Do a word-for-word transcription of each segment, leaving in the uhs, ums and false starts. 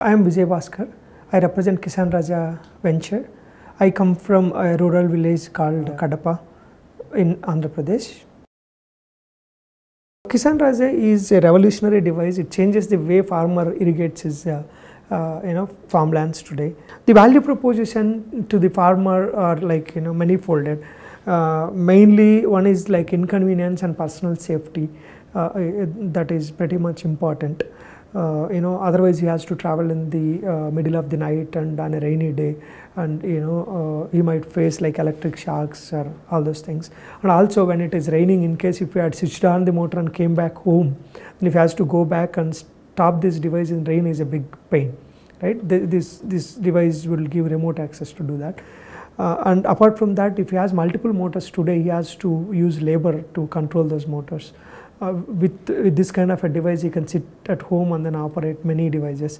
I am Vijay Baskar. I represent Kisan Raja Venture. I come from a rural village called Kadapa in Andhra Pradesh. Kisan Raja is a revolutionary device. It changes the way farmer irrigates his uh, uh, you know, farmlands today. The value proposition to the farmer are like you know manifolded. Uh, mainly one is like inconvenience and personal safety. Uh, that is pretty much important. Uh, you know, otherwise he has to travel in the uh, middle of the night and on a rainy day, and you know uh, he might face like electric shocks or all those things. And also when it is raining, in case if he had switched on the motor and came back home, and if he has to go back and stop this device in rain, is a big pain, right? This this device will give remote access to do that. Uh, and apart from that, if he has multiple motors today, he has to use labor to control those motors. Uh, with, with this kind of a device, you can sit at home and then operate many devices.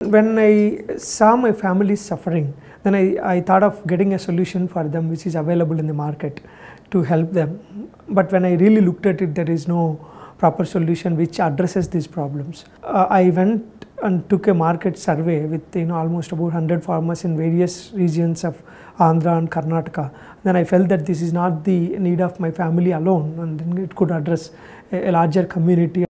When I saw my family suffering, then I, I thought of getting a solution for them which is available in the market to help them. But when I really looked at it, there is no proper solution which addresses these problems. Uh, I went and took a market survey with you know, almost about one hundred farmers in various regions of Andhra and Karnataka. Then I felt that this is not the need of my family alone, and it could address a, a larger community.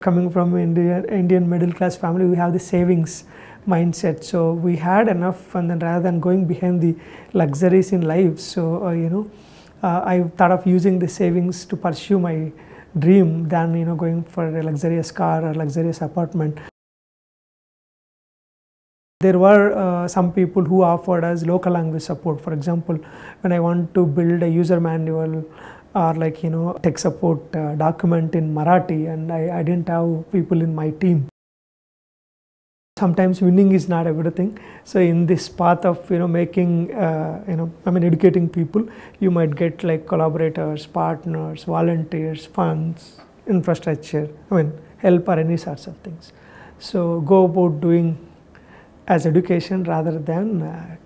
Coming from India, Indian middle class family, we have the savings mindset, so we had enough, and then rather than going behind the luxuries in life, so uh, you know, uh, I thought of using the savings to pursue my dream than you know going for a luxurious car or luxurious apartment. There were uh, some people who offered us local language support. For example, when I want to build a user manual or like you know tech support uh, document in Marathi, and I, I didn't have people in my team. Sometimes winning is not everything. So in this path of you know making uh, you know I mean educating people, you might get like collaborators, partners, volunteers, funds, infrastructure. I mean help or any sorts of things. So go about doing as education rather than uh,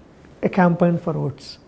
a campaign for votes.